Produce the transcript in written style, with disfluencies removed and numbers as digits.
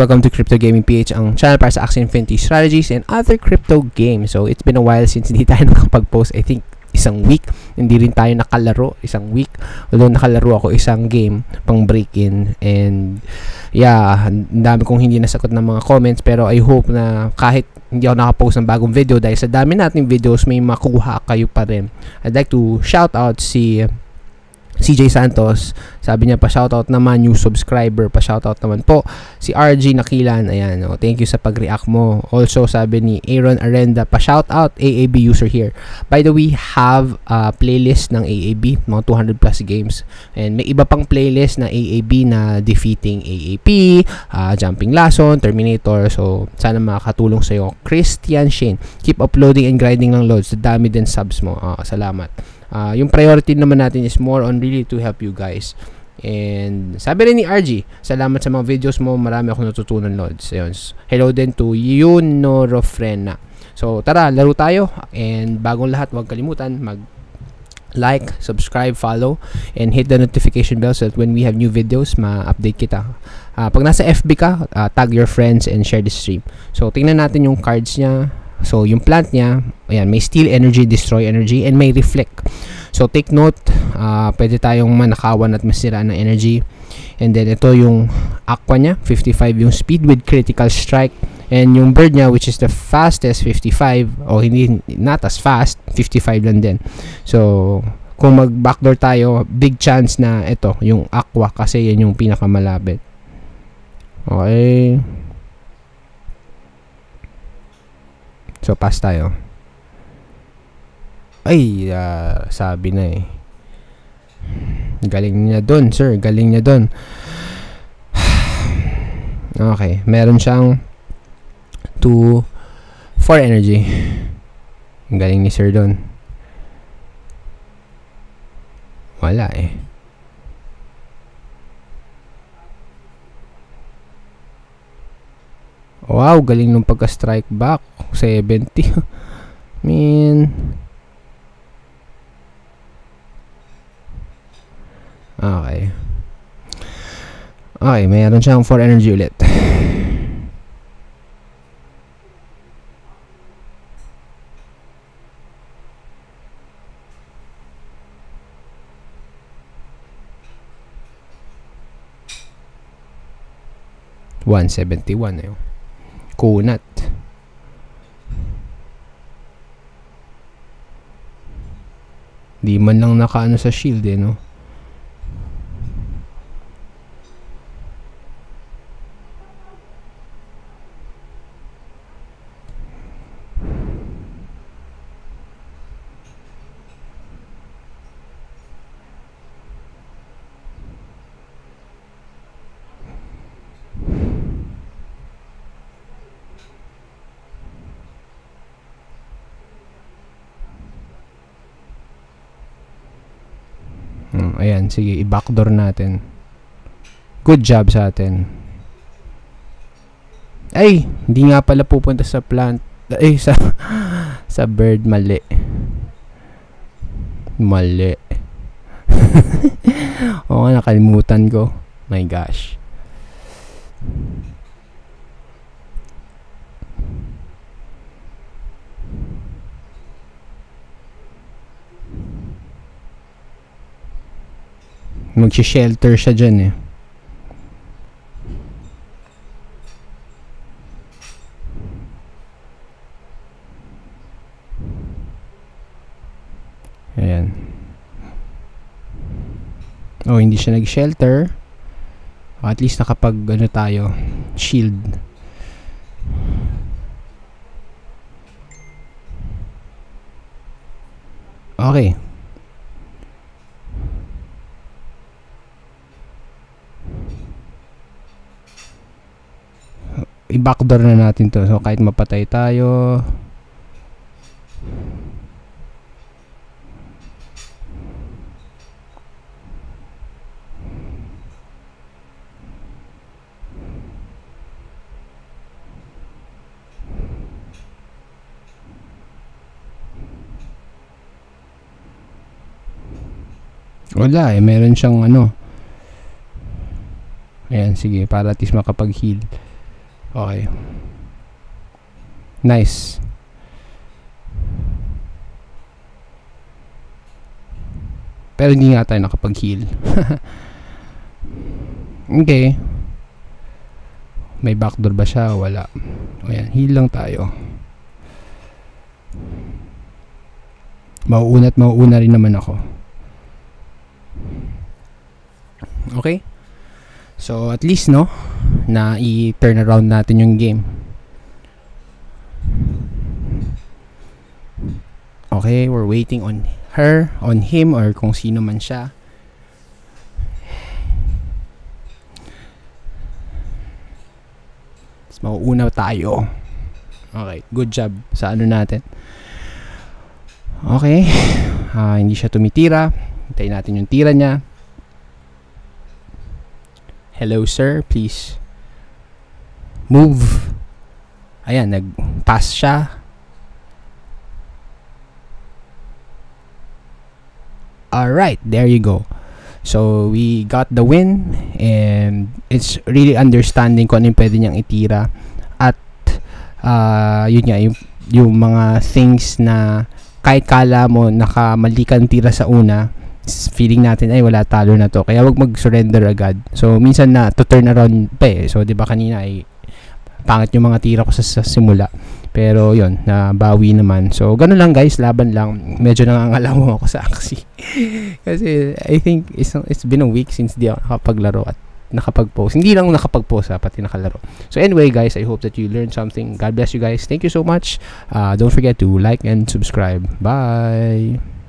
Welcome to Crypto Gaming PH, ang channel para sa Axie Infinity strategies and other crypto games. So, it's been a while since hindi tayo nakapag-post. I think isang week. Hindi rin tayo nakalaro isang week. Although nakalaro ako isang game pang break-in. And yeah, dami kong hindi nasagot ng mga comments. Pero I hope na kahit hindi ako nakapost ng bagong video, dahil sa dami nating videos, may makuha kayo pa rin. I'd like to shout out si CJ Santos, sabi niya pa shoutout naman, new subscriber, pa shoutout naman po. Si RG Nakilan, ayan, oh, thank you sa pag-react mo. Also, sabi ni Aaron Arenda, pa shoutout AAB user here. By the way, have a playlist ng AAB, mga 200 plus games. And may iba pang playlist na AAB na defeating AAP, jumping lesson, Terminator. So, sana makatulong sa'yo. Christian Shin, keep uploading and grinding ng loads. Dami din subs mo. Salamat. Yung priority naman natin is more on really to help you guys. And sabi rin ni RG, salamat sa mga videos mo, marami akong natutunan, Lods. Ayun. Hello din to Yunorofrena. So tara, laro tayo. And bagong lahat, huwag kalimutan mag-like, subscribe, follow, and hit the notification bell so that when we have new videos, ma-update kita. Pag nasa FB ka, tag your friends and share the stream. So tingnan natin yung cards niya. So, yung plant niya, ayan, may steal energy, destroy energy, and may reflect. So, take note, pwede tayong manakawan at masira ng energy. And then, ito yung aqua niya, 55 yung speed with critical strike. And yung bird niya, which is the fastest, 55, o hindi, not as fast, 55 lang din. So, kung mag-backdoor tayo, big chance na ito, yung aqua, kasi yan yung pinakamalapit. Okay. So, pass tayo. Ay, sabi na eh. Galing niya dun, sir. Galing niya dun. Okay. Meron siyang 2, 4 energy. Galing ni sir dun. Wala eh. Wow, galing nung pagka-strike back. 70. Man. Okay. Okay, mayroon siyang 4 energy ulit. One 71 eh. Kunat. Di man lang nakaano sa shield eh, no? Ayan, sige, i-backdoor natin. Good job sa atin. Ay, hindi nga pala pupunta sa plant. Ay, sa bird, mali. Mali. Oo nga, nakalimutan ko. My gosh. Mag-shelter siya dyan eh. Ayan. Oh, hindi siya nag-shelter. At least nakapag ano tayo, shield. Okay. I-backdoor na natin to. So, kahit mapatay tayo. Wala eh. Meron siyang ano. Ayan, sige. Para at least makapag-heal. Okay. Nice. Pero hindi nga tayo nakapag-heal. Okay. May backdoor ba siya? Wala. Ayan, heal lang tayo. Mauuna at mauuna rin naman ako. Okay. So, at least, no, na i-turn around natin yung game. Okay, we're waiting on her, on him, or kung sino man siya. Mas mauuna tayo. Okay, good job sa ano natin. Okay, hindi siya tumitira. Hintayin natin yung tira niya. Hello sir, please move. Ayan, nag-pass siya. Alright, there you go. So, we got the win. And it's really understanding kung ano yung pwede niyang itira. At, yun nga, yung mga things na kahit kala mo nakamalikan tira sa una, feeling natin ay wala, talo na to, kaya wag mag-surrender agad. So minsan na to turn around pa eh. So 'di ba kanina ay pangit yung mga tira ko sa simula, pero yon, nabawi naman. So ganun lang guys, laban lang. Medyo nangangalaw ako sa Axie kasi I think it's been a week since di ako nakapaglaro at nakapag-post. Hindi lang nakapag-post, pati nakalaro. So anyway guys, I hope that you learned something. God bless you guys. Thank you so much. Don't forget to like and subscribe. Bye.